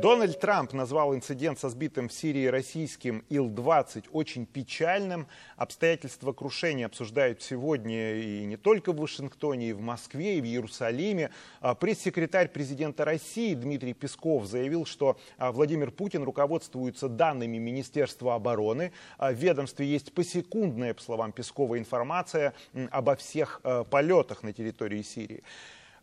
Дональд Трамп назвал инцидент со сбитым в Сирии российским Ил-20 очень печальным. Обстоятельства крушения обсуждают сегодня и не только в Вашингтоне, и в Москве, и в Иерусалиме. Пресс-секретарь президента России Дмитрий Песков заявил, что Владимир Путин руководствуется данными Министерства обороны. В ведомстве есть посекундная, по словам Пескова, информация обо всех полетах на территории Сирии.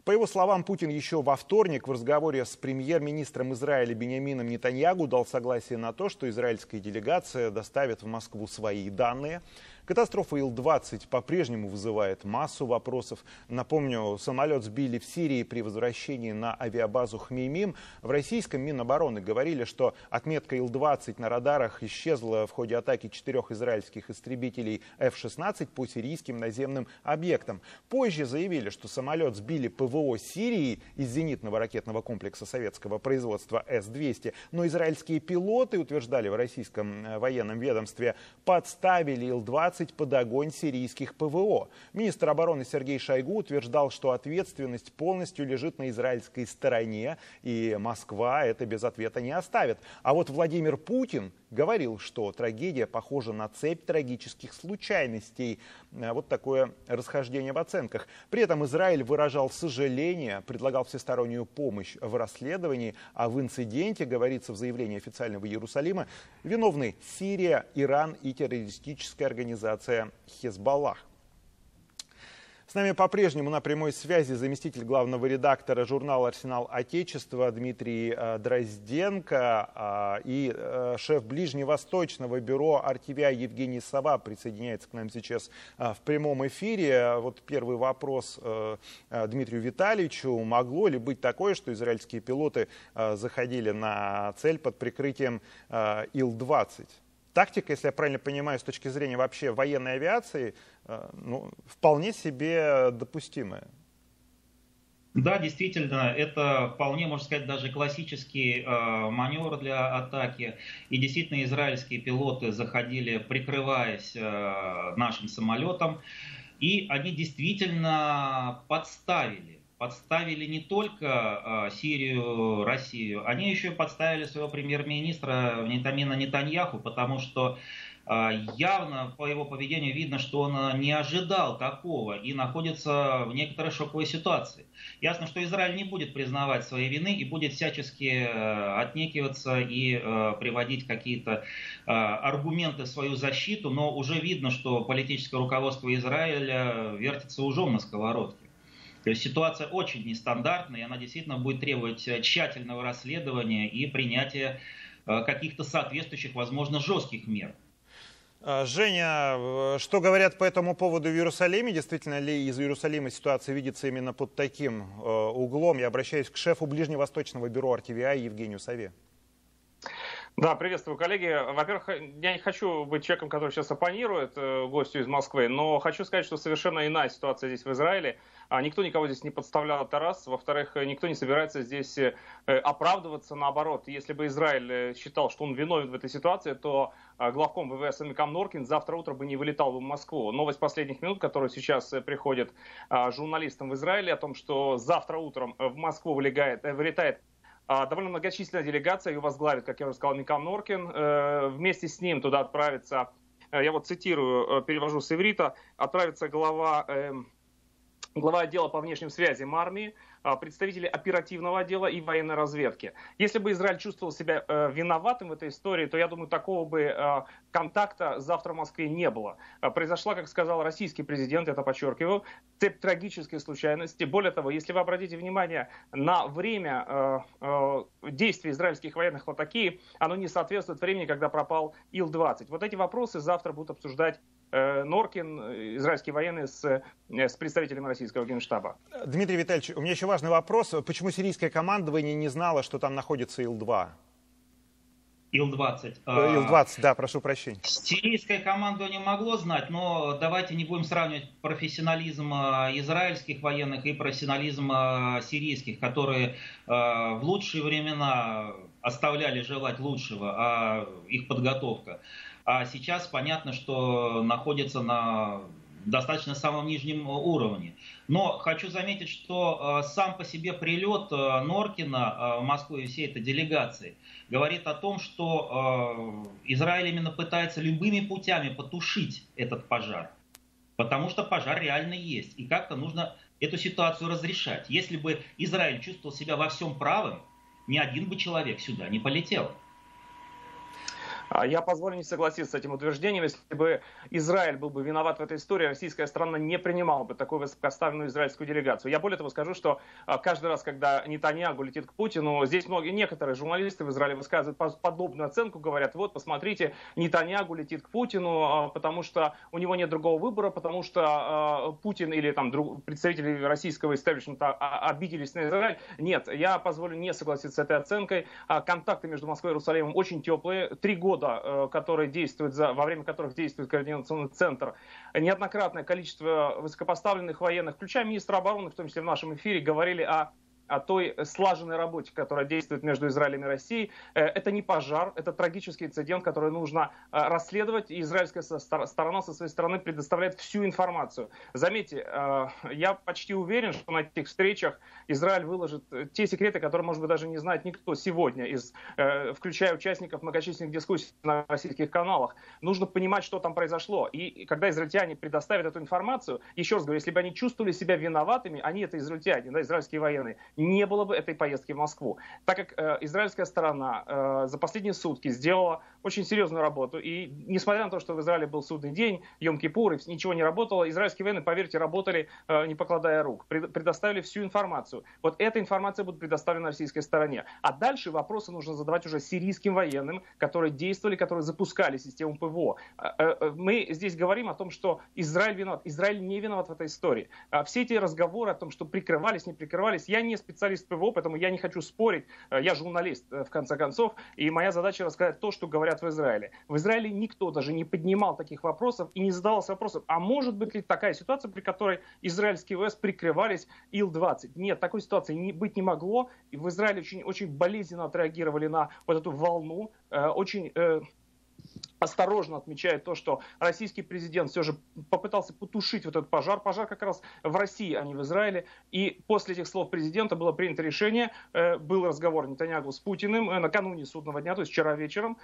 По его словам, Путин еще во вторник в разговоре с премьер-министром Израиля Биньямином Нетаньягу дал согласие на то, что израильская делегация доставит в Москву свои данные. Катастрофа Ил-20 по-прежнему вызывает массу вопросов. Напомню, самолет сбили в Сирии при возвращении на авиабазу Хмеймим. В российском Минобороны говорили, что отметка Ил-20 на радарах исчезла в ходе атаки 4 израильских истребителей F-16 по сирийским наземным объектам. Позже заявили, что самолет сбили ПВО Сирии из зенитного ракетного комплекса советского производства С-200. Но израильские пилоты, утверждали в российском военном ведомстве, подставили Ил-20 под огонь сирийских ПВО. Министр обороны Сергей Шойгу утверждал, что ответственность полностью лежит на израильской стороне, и Москва это без ответа не оставит. А вот Владимир Путин говорил, что трагедия похожа на цепь трагических случайностей. Вот такое расхождение в оценках. При этом Израиль выражал сожаление, предлагал всестороннюю помощь в расследовании, а в инциденте, говорится в заявлении официального Иерусалима, виновны Сирия, Иран и террористическая организация Хизбалла. С нами по-прежнему на прямой связи заместитель главного редактора журнала «Арсенал Отечества» Дмитрий Дрозденко и шеф Ближневосточного бюро RTVI Евгений Сова присоединяется к нам сейчас в прямом эфире. Вот первый вопрос Дмитрию Витальевичу. Могло ли быть такое, что израильские пилоты заходили на цель под прикрытием Ил-20? Тактика, если я правильно понимаю, с точки зрения вообще военной авиации, ну, вполне себе допустимая. Да, действительно, это вполне, можно сказать, даже классический маневр для атаки. И действительно, израильские пилоты заходили, прикрываясь нашим самолетом. И они действительно подставили не только Сирию, Россию, они еще подставили своего премьер-министра Биньямина Нетаньяху, потому что явно по его поведению видно, что он не ожидал такого и находится в некоторой шоковой ситуации. Ясно, что Израиль не будет признавать своей вины и будет всячески отнекиваться и приводить какие-то аргументы в свою защиту, но уже видно, что политическое руководство Израиля вертится ужом на сковородке. То есть ситуация очень нестандартная, и она действительно будет требовать тщательного расследования и принятия каких-то соответствующих, возможно, жестких мер. Женя, что говорят по этому поводу в Иерусалиме? Действительно ли из Иерусалима ситуация видится именно под таким углом? Я обращаюсь к шефу Ближневосточного бюро RTVI Евгению Саве. Да, приветствую, коллеги. Во-первых, я не хочу быть человеком, который сейчас оппонирует гостю из Москвы, но хочу сказать, что совершенно иная ситуация здесь в Израиле. Никто никого здесь не подставлял, это раз. Во-вторых, никто не собирается здесь оправдываться, наоборот. Если бы Израиль считал, что он виновен в этой ситуации, то главком ВВС Амикам Норкин завтра утром бы не вылетал в Москву. Новость последних минут, которая сейчас приходит журналистам в Израиле, о том, что завтра утром в Москву вылетает довольно многочисленная делегация, ее возглавит, как я уже сказал, Ником Норкин. Вместе с ним туда отправится, я вот цитирую, перевожу с иврита, отправится глава отдела по внешним связям армии, представители оперативного отдела и военной разведки. Если бы Израиль чувствовал себя виноватым в этой истории, то, я думаю, такого бы контакта завтра в Москве не было. Произошла, как сказал российский президент, это подчеркиваю, цепь трагической случайности. Более того, если вы обратите внимание на время действий израильских военных в Латакии, оно не соответствует времени, когда пропал Ил-20. Вот эти вопросы завтра будут обсуждать Норкин, израильские военные, с представителями российского генштаба. Дмитрий Витальевич, у меня еще важный вопрос. Почему сирийское командование не знало, что там находится Ил-2? Ил-20. Ил-20, да, прошу прощения. Сирийское командование могло знать, но давайте не будем сравнивать профессионализм израильских военных и профессионализм сирийских, которые в лучшие времена оставляли желать лучшего, а их подготовка. А сейчас понятно, что находится на достаточно самом нижнем уровне. Но хочу заметить, что сам по себе прилет Норкина в Москву и всей этой делегации говорит о том, что Израиль именно пытается любыми путями потушить этот пожар. Потому что пожар реально есть. И как-то нужно эту ситуацию разрешать. Если бы Израиль чувствовал себя во всем правым, ни один бы человек сюда не полетел. Я позволю не согласиться с этим утверждением. Если бы Израиль был бы виноват в этой истории, российская страна не принимала бы такую высокопоставленную израильскую делегацию. Я более того скажу, что каждый раз, когда Нетаньягу летит к Путину, здесь некоторые журналисты в Израиле высказывают подобную оценку, говорят, вот, посмотрите, Нетаньягу летит к Путину, потому что у него нет другого выбора, потому что Путин или там представители российского истеблишмента обиделись на Израиль. Нет, я позволю не согласиться с этой оценкой. Контакты между Москвой и Иерусалимом очень теплые. 3 года, которые действуют, во время которых действует координационный центр, неоднократное количество высокопоставленных военных, включая министра обороны, в том числе в нашем эфире, говорили о той слаженной работе, которая действует между Израилем и Россией. Это не пожар, это трагический инцидент, который нужно расследовать, и израильская сторона со своей стороны предоставляет всю информацию. Заметьте, я почти уверен, что на этих встречах Израиль выложит те секреты, которые, может быть, даже не знает никто сегодня, включая участников многочисленных дискуссий на российских каналах. Нужно понимать, что там произошло. И когда израильтяне предоставят эту информацию, еще раз говорю, если бы они чувствовали себя виноватыми, они это израильтяне, да, израильские военные, не было бы этой поездки в Москву. Так как израильская сторона за последние сутки сделала очень серьезную работу, и несмотря на то, что в Израиле был судный день, Йом-Кипур, и ничего не работало, израильские военные, поверьте, работали, не покладая рук, предоставили всю информацию. Вот эта информация будет предоставлена российской стороне. А дальше вопросы нужно задавать уже сирийским военным, которые действовали, которые запускали систему ПВО. Мы здесь говорим о том, что Израиль виноват. Израиль не виноват в этой истории. Все эти разговоры о том, что прикрывались, не прикрывались, я не специалист ПВО, поэтому я не хочу спорить. Я журналист, в конце концов, и моя задача рассказать то, что говорят в Израиле. В Израиле никто даже не поднимал таких вопросов и не задавался вопросом, а может быть ли такая ситуация, при которой израильские ВС прикрывались Ил-20. Нет, такой ситуации быть не могло. И в Израиле очень болезненно отреагировали на вот эту волну, очень осторожно отмечает то, что российский президент все же попытался потушить вот этот пожар. Пожар как раз в России, а не в Израиле. И после этих слов президента было принято решение, был разговор Нетаньягу с Путиным накануне судного дня, то есть вчера вечером.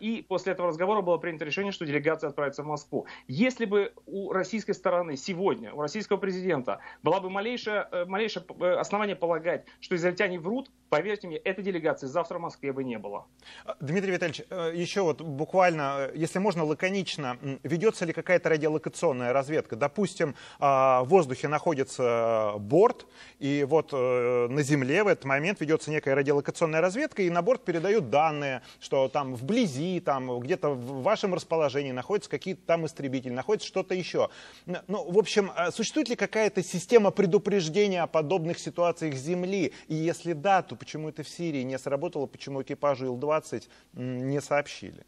И после этого разговора было принято решение, что делегация отправится в Москву. Если бы у российской стороны сегодня, у российского президента, была бы малейшее основание полагать, что израильтяне врут, поверьте мне, этой делегации завтра в Москве бы не было. Дмитрий Витальевич, еще вот буквально, если можно, лаконично, ведется ли какая-то радиолокационная разведка? Допустим, в воздухе находится борт, и вот на земле в этот момент ведется некая радиолокационная разведка, и на борт передают данные, что там вблизи, там где-то в вашем расположении находятся какие-то там истребители, находится что-то еще. Ну, в общем, существует ли какая-то система предупреждения о подобных ситуациях с земли? И если да, то почему это в Сирии не сработало, почему экипажу Ил-20 не сообщили?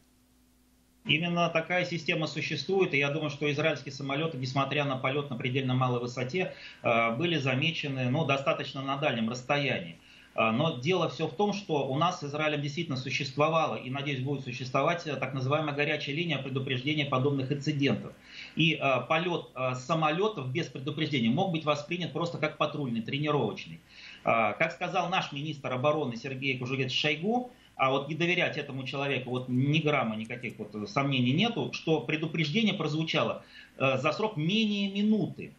Именно такая система существует, и я думаю, что израильские самолеты, несмотря на полет на предельно малой высоте, были замечены, ну, достаточно на дальнем расстоянии. Но дело все в том, что у нас с Израилем действительно существовала, и, надеюсь, будет существовать так называемая горячая линия предупреждения подобных инцидентов. И полет самолетов без предупреждения мог быть воспринят просто как патрульный, тренировочный. Как сказал наш министр обороны Сергей Кужугет Шойгу, а вот не доверять этому человеку, вот ни грамма никаких вот сомнений нету, что предупреждение прозвучало за срок менее минуты.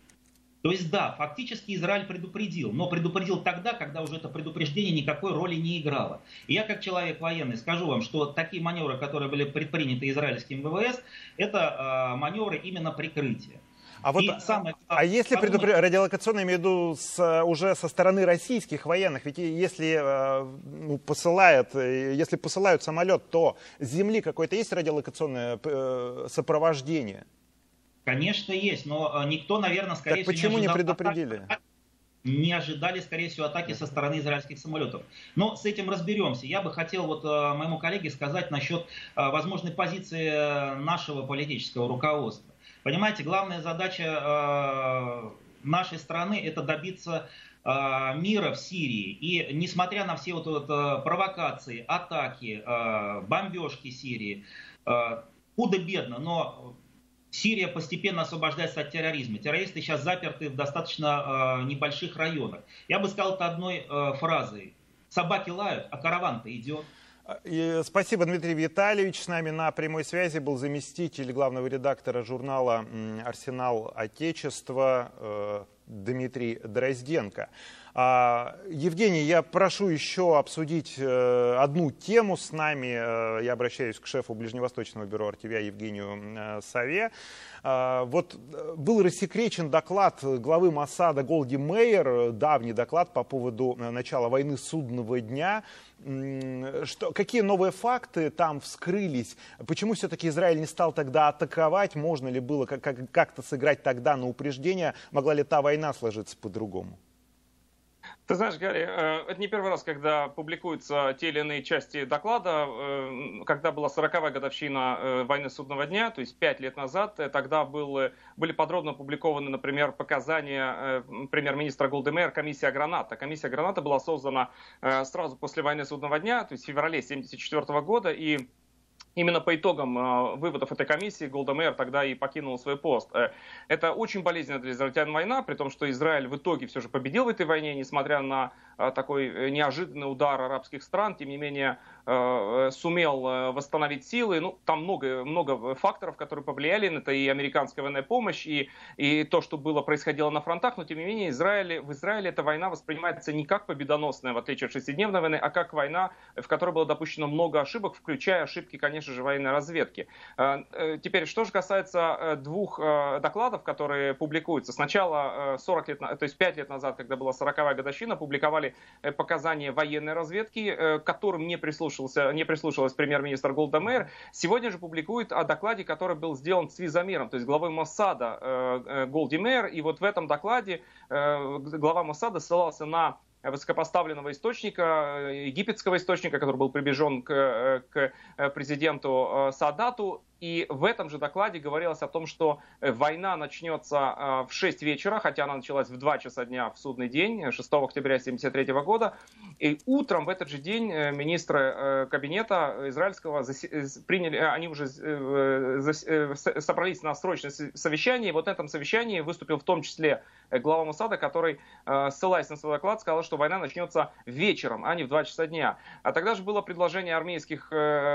То есть да, фактически Израиль предупредил, но предупредил тогда, когда уже это предупреждение никакой роли не играло. И я как человек военный скажу вам, что такие маневры, которые были предприняты израильским ВВС, это маневры именно прикрытия. А вот, если радиолокационные, имею в виду уже со стороны российских военных, ведь если, ну, если посылают самолет, то с земли какое-то есть радиолокационное сопровождение? Конечно есть, но никто, наверное, скорее всего... Так почему не предупредили? Не ожидали, скорее всего, атаки со стороны израильских самолетов. Но с этим разберемся. Я бы хотел вот моему коллеге сказать насчет возможной позиции нашего политического руководства. Понимаете, главная задача нашей страны – это добиться мира в Сирии. И несмотря на все вот провокации, атаки, бомбежки Сирии, худо-бедно, но Сирия постепенно освобождается от терроризма. Террористы сейчас заперты в достаточно небольших районах. Я бы сказал это одной фразой. Собаки лают, а караван-то идет. Спасибо, Дмитрий Витальевич. С нами на прямой связи был заместитель главного редактора журнала «Арсенал Отечества» Дмитрий Дрозденко. Евгений, я прошу еще обсудить одну тему с нами. Я обращаюсь к шефу Ближневосточного бюро RTVI Евгению Саве. Вот был рассекречен доклад главы Моссада Голди Меир, давний доклад по поводу начала войны судного дня. Какие новые факты там вскрылись? Почему все-таки Израиль не стал тогда атаковать? Можно ли было как-то сыграть тогда на упреждение? Могла ли та война сложиться по-другому? Ты знаешь, Гарри, это не первый раз, когда публикуются те или иные части доклада. Когда была 40-я годовщина войны судного дня, то есть 5 лет назад, тогда были подробно опубликованы, например, показания премьер-министра Голды Меир «Комиссия Граната». Комиссия Граната была создана сразу после войны судного дня, то есть в феврале 1974 года, и именно по итогам выводов этой комиссии Голда Меир тогда и покинула свой пост. Это очень болезненная для израильтян война, при том, что Израиль в итоге все же победил в этой войне, несмотря на такой неожиданный удар арабских стран, тем не менее сумел восстановить силы. Ну, там много факторов, которые повлияли на это, и американская военная помощь, и то, что происходило на фронтах, но тем не менее в Израиле эта война воспринимается не как победоносная, в отличие от шестидневной войны, а как война, в которой было допущено много ошибок, включая ошибки, конечно же, военной разведки. Теперь, что же касается двух докладов, которые публикуются. Сначала 5 лет назад, когда была 40-я годовщина, публиковали показания военной разведки, к которым не прислушалась премьер-министр Голда Меир. Сегодня же публикует о докладе, который был сделан с Визамиром, то есть главой Моссада Голди Меир. И вот в этом докладе глава Моссада ссылался на высокопоставленного источника, египетского источника, который был приближен к президенту Саадату. И в этом же докладе говорилось о том, что война начнется в 6 вечера, хотя она началась в 2 часа дня в судный день, 6 октября 1973 года. И утром в этот же день министры кабинета израильского они уже собрались на срочное совещание. И вот на этом совещании выступил в том числе глава Моссада, который, ссылаясь на свой доклад, сказал, что война начнется вечером, а не в 2 часа дня. А тогда же было предложение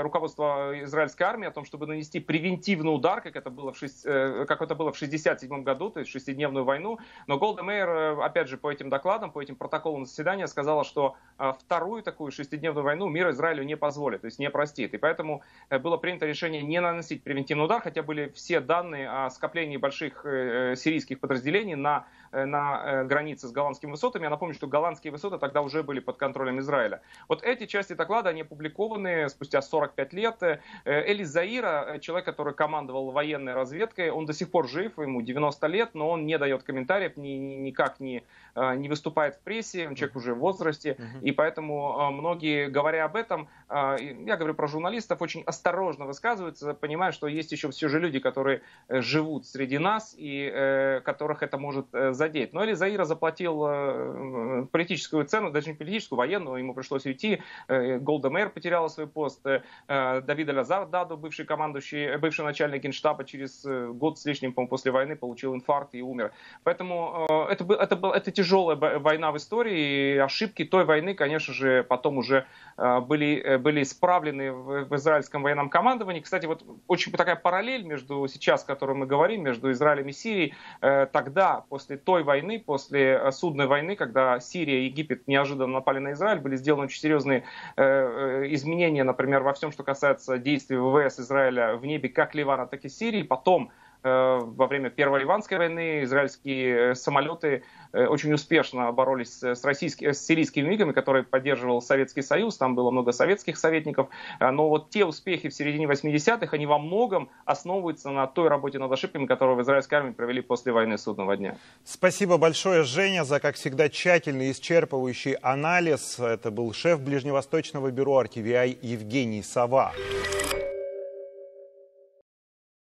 руководства израильской армии о том, чтобы нанести превентивный удар, как это было в 1967 году, то есть шестидневную войну. Но Голда Меир, опять же, по этим докладам, по этим протоколам заседания сказала, что вторую такую шестидневную войну мир Израилю не позволит, то есть не простит. И поэтому было принято решение не наносить превентивный удар, хотя были все данные о скоплении больших сирийских подразделений на границе с голландскими высотами. Я напомню, что голландские высоты тогда уже были под контролем Израиля. Вот эти части доклада, они опубликованы спустя 45 лет. Эли Заира, человек, который командовал военной разведкой, он до сих пор жив, ему 90 лет, но он не дает комментариев, никак не выступает в прессе, он человек уже в возрасте, и поэтому многие, говоря об этом, я говорю про журналистов, очень осторожно высказываются, понимая, что есть еще все же люди, которые живут среди нас и которых это может задеть. Но Эли Заира заплатил политическую цену, даже не политическую, военную, ему пришлось уйти, Голда Меир потеряла свой пост, Давид Элазар, бывший командующий, бывший начальник генштаба, через год с лишним, по-моему, после войны получил инфаркт и умер. Поэтому это тяжелая война в истории, и ошибки той войны, конечно же, потом уже были исправлены в израильском военном командовании. Кстати, вот очень такая параллель между сейчас, о которой мы говорим, между Израилем и Сирией. Тогда, после той войны, после судной войны, когда Сирия и Египет неожиданно напали на Израиль, были сделаны очень серьезные изменения, например, во всем, что касается действий ВВС Израиля в небе как Ливана, так и Сирии. Потом во время Первой Ливанской войны израильские самолеты очень успешно боролись с сирийскими МИГами, которые поддерживал Советский Союз. Там было много советских советников. Но вот те успехи в середине 80-х, они во многом основываются на той работе над ошибками, которую в израильской армии провели после войны судного дня. Спасибо большое, Женя, за, как всегда, тщательный, исчерпывающий анализ. Это был шеф Ближневосточного бюро RTVI Евгений Сова.